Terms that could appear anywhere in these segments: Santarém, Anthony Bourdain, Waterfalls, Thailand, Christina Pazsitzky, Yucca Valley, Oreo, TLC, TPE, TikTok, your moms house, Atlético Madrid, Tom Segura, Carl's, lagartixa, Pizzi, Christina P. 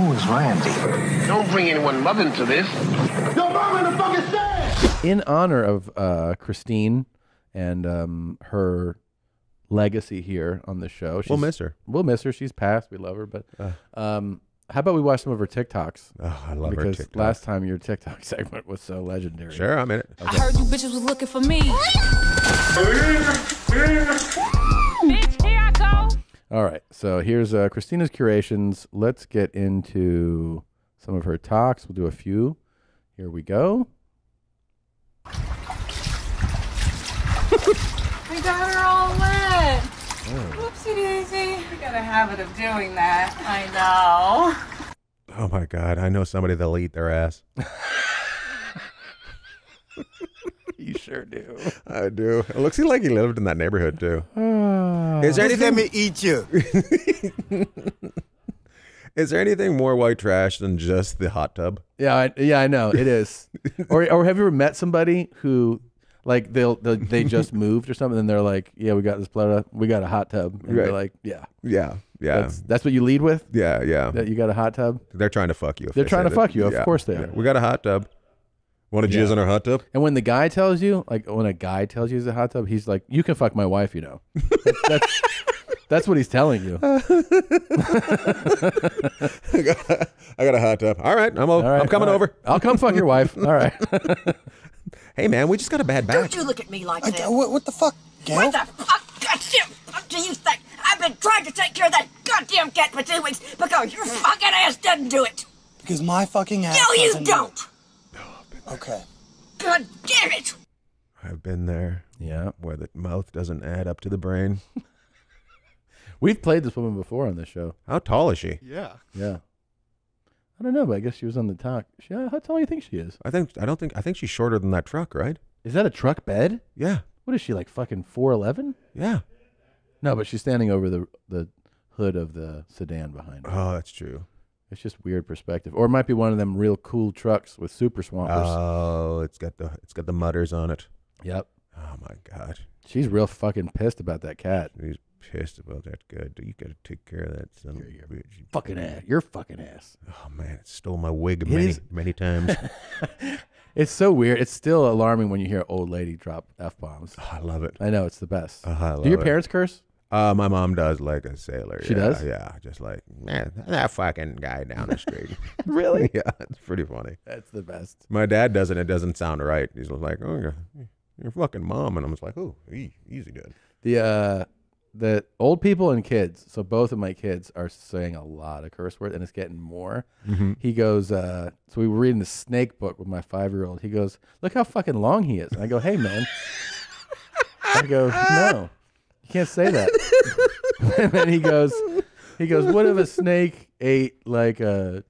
Who is Randy? Don't bring anyone mother into this. Your mom in the fucking sand! In honor of Christine and her legacy here on the show. We'll miss her. We'll miss her. She's passed. We love her. But how about we watch some of her TikToks? Oh, I love her TikToks. Because last time your TikTok segment was so legendary. Sure, I'm in it. Okay. I heard you bitches was looking for me. Bitch, here I go. All right. So here's Christina's curations. Let's get into some of her talks. We'll do a few. Here we go. We got her all wet. Oh. Oopsie daisy. We got a habit of doing that. I know. Oh my God. I know somebody that'll eat their ass. You sure do. I do. It looks like he lived in that neighborhood too. Is there anything to eat you? Is there anything more white trash than just the hot tub? Yeah, I know it is. Or have you ever met somebody who? Like they just moved or something, and they're like, "Yeah, we got this plata, we got a hot tub." And right. They're like, "Yeah." That's what you lead with. Yeah. That you got a hot tub. They're trying to fuck you. They're trying to fuck you. Of course they are. Yeah. We got a hot tub. Want to jizz on our hot tub? And when the guy tells you, like, when a guy tells you he's a hot tub, he's like, "You can fuck my wife," you know. That's what he's telling you. I got a hot tub. All right, I'm coming over. I'll come fuck your wife. All right. Hey, man, we just got a bad back. Don't you look at me like that. What the fuck, Gail? What the fuck? Goddamn, do you think I've been trying to take care of that goddamn cat for 2 weeks because your fucking ass doesn't do it? Because my fucking ass doesn't. No, you don't. No, I've been there. Okay. God damn it. I've been there. Yeah, where the mouth doesn't add up to the brain. We've played this woman before on this show. How tall is she? Yeah. I don't know, but I guess she was on the talk. How tall do you think she is? I think she's shorter than that truck, right? Is that a truck bed? Yeah. What is she, like fucking 4'11"? Yeah. No, but she's standing over the hood of the sedan behind her. Oh, that's true. It's just weird perspective. Or it might be one of them real cool trucks with super swampers. Oh, it's got the mudders on it. Yep. Oh my God. She's real fucking pissed about that cat. She's pissed about that guy. You gotta take care of that son of a bitch. Fucking ass. Your fucking ass. Oh man, it stole my wig many times. It's so weird. It's still alarming when you hear an old lady drop F-bombs. Oh, I love it. I know, it's the best. Do your parents curse? My mom does, like a sailor. She does? Yeah, just like, man, that fucking guy down the street. Really? Yeah, it's pretty funny. That's the best. My dad does it, it doesn't sound right. He's like, oh, your fucking mom. And I'm just like, oh, easy, Dad. The old people and kids, so both of my kids are saying a lot of curse words, and it's getting more. Mm-hmm. He goes, so we were reading the snake book with my 5-year-old. He goes, look how fucking long he is. And I go, hey, man. I go, no, you can't say that. And then he goes, what if a snake ate a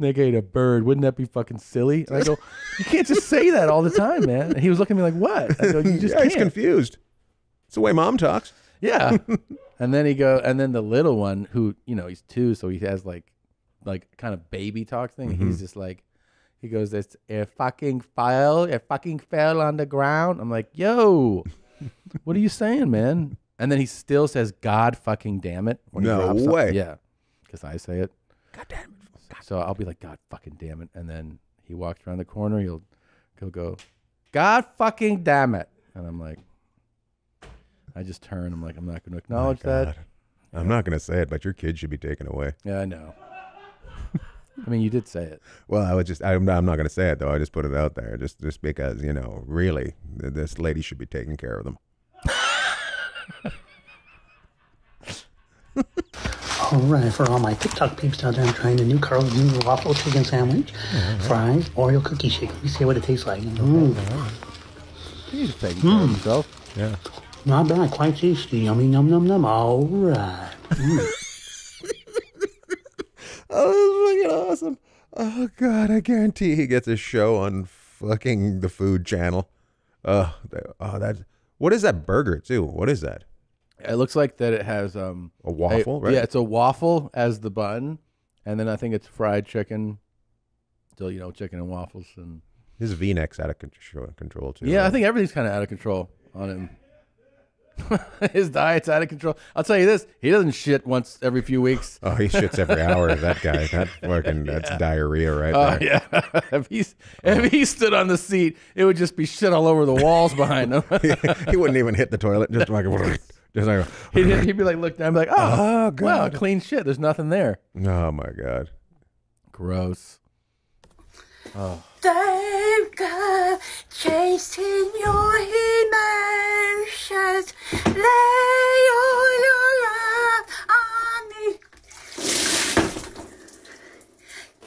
bird? Wouldn't that be fucking silly? And I go, you can't just say that all the time, man. And he was looking at me like, what? I go, you just can't. He's confused. It's the way mom talks. Yeah. And then and then the little one, who, you know, he's 2, so he has like kind of baby talk thing. Mm-hmm. He's just like, he goes, it's a fucking fell on the ground. I'm like, yo, what are you saying, man? And then he still says, God fucking damn it. No way. Yeah. Because I say it. God damn it. God. So I'll be like, God fucking damn it. And then he walks around the corner. He'll go, God fucking damn it. And I'm like, I just turn. I'm like, I'm not going to acknowledge that. I'm not going to say it, but your kid should be taken away. Yeah, I know. I mean, you did say it. Well, I'm not going to say it though. I just put it out there, just because, you know, really, this lady should be taking care of them. All right, for all my TikTok peeps out there, I'm trying the new Carl's new waffle chicken sandwich, fries, Oreo cookie shake. Let me see what it tastes like. He's taking care of himself. Yeah. Not bad, quite tasty. Yummy, num, num, num. All right. Oh, this is fucking awesome. Oh, God, I guarantee he gets a show on fucking the Food Channel. What is that burger, too? What is that? It looks like that it has... a waffle, right? Yeah, it's a waffle as the bun, and then I think it's fried chicken. So, you know, chicken and waffles. And his V-neck's out of control, too. Yeah, right? I think everything's kind of out of control on him. His diet's out of control. I'll tell you this, he doesn't shit once every few weeks. Oh, he shits every hour. That guy, that fucking, yeah. That's diarrhea right there. Yeah. If he stood on the seat, it would just be shit all over the walls behind him. He wouldn't even hit the toilet. Just like, just like he'd be like, look down, be like, oh God. Wow, clean shit. There's nothing there. Oh my God. Gross. Oh. Thank God, chasing your emotions, lay all your love on me.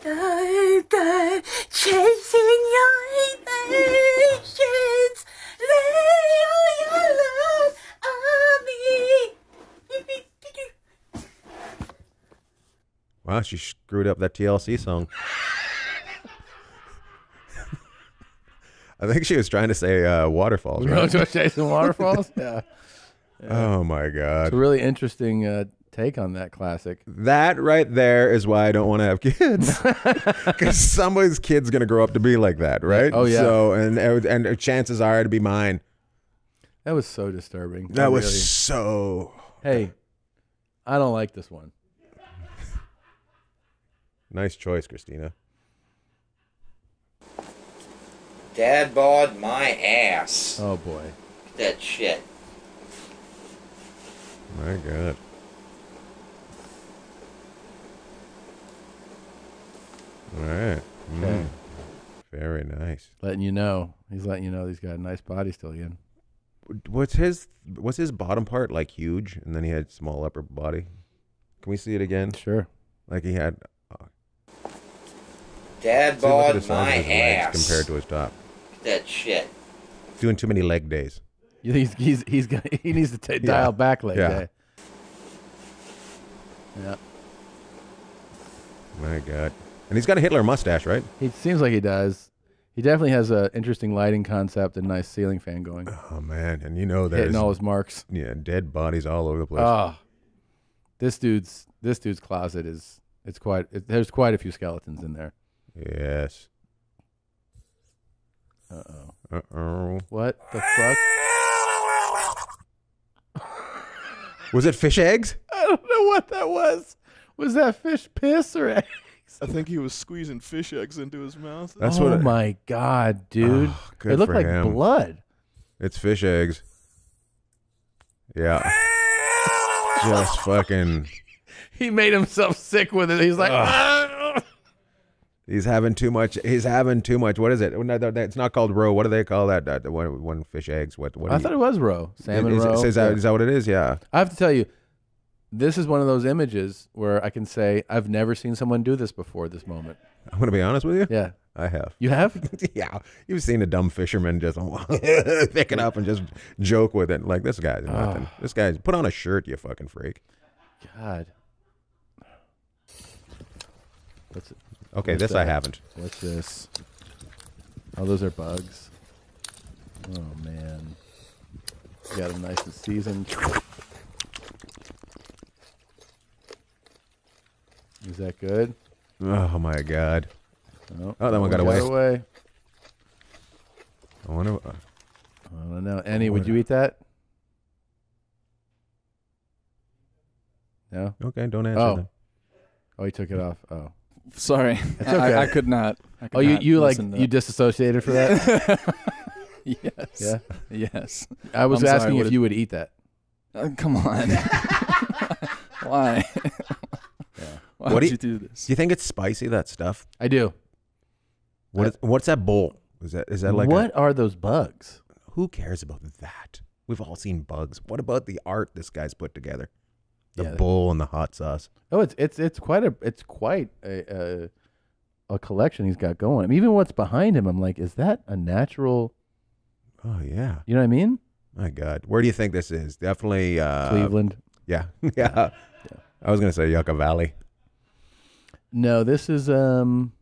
Thank God, chasing your emotions, lay all your love on me. Wow, she screwed up that TLC song. I think she was trying to say Waterfalls, right? Jason Waterfalls? Yeah. Yeah. Oh, my God. It's a really interesting take on that classic. That right there is why I don't want to have kids. Because somebody's kid's going to grow up to be like that, right? Oh, yeah. So, and chances are it'd be mine. That was so disturbing. That was really... so... Hey, I don't like this one. Nice choice, Christina. Dad bod my ass. Oh boy. Look at that shit. My God. All right. Mm. Okay. Very nice. Letting you know. He's letting you know he's got a nice body still again. Was his bottom part like huge and then he had small upper body? Can we see it again? Sure. Like he had Dad bod my ass compared to his top. That shit. Doing too many leg days. He needs to dial back leg day. Yeah. My God. And he's got a Hitler mustache, right? He seems like he does. He definitely has an interesting lighting concept and nice ceiling fan going. Oh man, and you know that hitting all his marks. Yeah, dead bodies all over the place. Ah, this dude's closet is there's quite a few skeletons in there. Yes. Uh-oh. Uh-oh. What the fuck? Was it fish eggs? I don't know what that was. Was that fish piss or eggs? I think he was squeezing fish eggs into his mouth. That's oh my God, dude. Oh, it looked like him. Blood. It's fish eggs. Yeah. Just fucking... He made himself sick with it. He's like... He's having too much. He's having too much. What is it? It's not called roe. What do they call that? One fish eggs. What I thought it was roe. Salmon roe. Is that what it is? Yeah. I have to tell you, this is one of those images where I can say, I've never seen someone do this before this moment. I'm going to be honest with you. Yeah. I have. You have? Yeah. You've seen a dumb fisherman just pick it up and just joke with it. Like, this guy's nothing. Oh. This guy's, put on a shirt, you fucking freak. God. What's it? Okay, what's this that? I haven't. What's this? Oh, those are bugs. Oh, man. Got them nice and seasoned. Is that good? Oh, my God. Nope. Oh, that one got away. I wonder... I don't know. Annie, would you eat that? No? Okay, don't answer that. Oh, he took it off. Oh. Sorry, okay. I could not. You like you disassociated for that? Yes. Yeah. Yes. I was asking if you would eat that. Come on. Why? Yeah. Why would you do this? Do you think it's spicy? That stuff. I do. What's that bowl? Is that like? What are those bugs? Who cares about that? We've all seen bugs. What about the art this guy's put together? The bowl and the hot sauce. Oh, it's quite a collection he's got going. I mean, even what's behind him, I'm like, is that a natural? Oh yeah. You know what I mean? My God, where do you think this is? Definitely Cleveland. Yeah, yeah. I was gonna say Yucca Valley. No, this is well,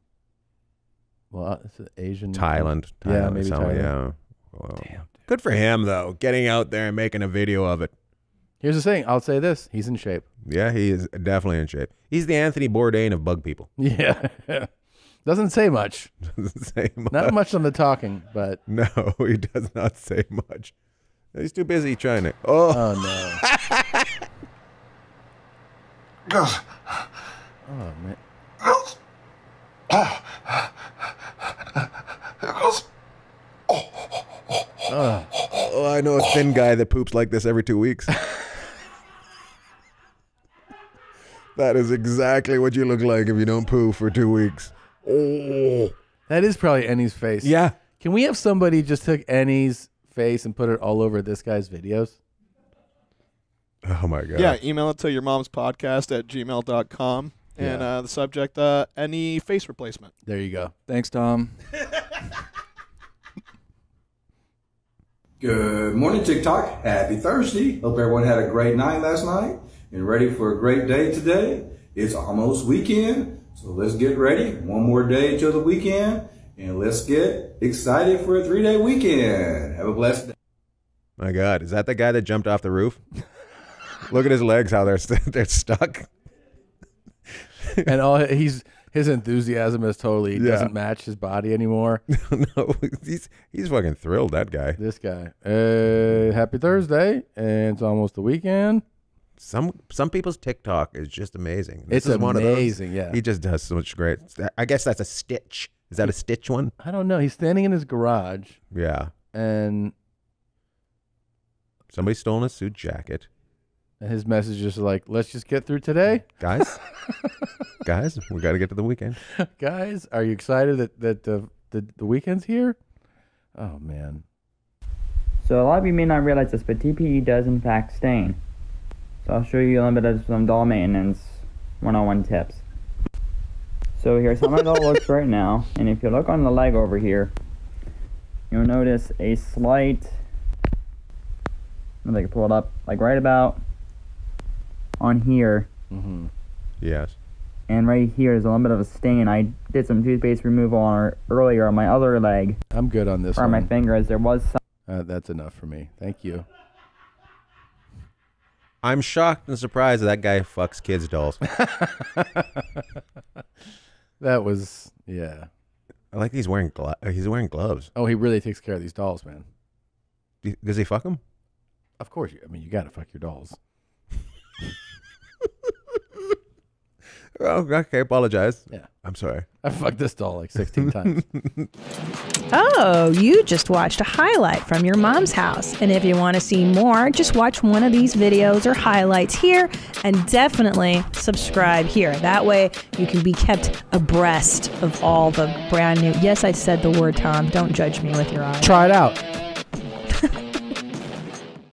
it's Asian. Thailand. Yeah, maybe Thailand. Yeah. Well, damn, dude. Good for him though, getting out there and making a video of it. Here's the thing. I'll say this. He's in shape. Yeah, he is definitely in shape. He's the Anthony Bourdain of bug people. Yeah. Doesn't say much. Doesn't say much. Not much on the talking, but. No, he does not say much. He's too busy trying it. Oh, oh no. Oh, man. Oh, I know a thin guy that poops like this every 2 weeks. That is exactly what you look like if you don't poo for 2 weeks. Oh. That is probably Annie's face. Yeah. Can we have somebody just took Annie's face and put it all over this guy's videos? Oh, my God. Yeah, email it to yourmomspodcast@gmail.com. Yeah. And the subject, any face replacement. There you go. Thanks, Tom. Good morning, TikTok. Happy Thursday. Hope everyone had a great night last night and ready for a great day today. It's almost weekend, so let's get ready. One more day until the weekend, and let's get excited for a 3-day weekend. Have a blessed day. My God, is that the guy that jumped off the roof? Look at his legs, how they're stuck. And all his enthusiasm is totally doesn't match his body anymore. No, he's fucking thrilled. That guy. This guy. Happy Thursday, and it's almost the weekend. Some people's TikTok is just amazing. This is one of those. Amazing. Yeah, he just does so much great. I guess that's a Stitch. Is that a Stitch one? I don't know. He's standing in his garage. Yeah. And somebody's stolen a suit jacket. And his message is like, let's just get through today. Guys, guys, we got to get to the weekend. Guys, are you excited that the weekend's here? Oh, man. So a lot of you may not realize this, but TPE does in fact stain. So I'll show you a little bit of some doll maintenance 101 tips. So here's how my doll looks right now. And if you look on the leg over here, you'll notice a slight, if I can pull it up, like right about on here. Mm-hmm. Yes. And right here is a little bit of a stain. I did some toothpaste removal on earlier on my other leg. I'm good on this one. Or my fingers. There was some. That's enough for me. Thank you. I'm shocked and surprised that guy fucks kids' dolls. That was, yeah. I like he's wearing gloves. Oh, he really takes care of these dolls, man. Does he fuck them? Of course. I mean, you got to fuck your dolls. Oh, okay, apologize. Yeah. I'm sorry. I fucked this doll like 16 times. Oh, you just watched a highlight from your mom's house. And if you want to see more, just watch one of these videos or highlights here, and definitely subscribe here. That way you can be kept abreast of all the brand new. Yes, I said the word, Tom. Don't judge me with your eyes. Try it out.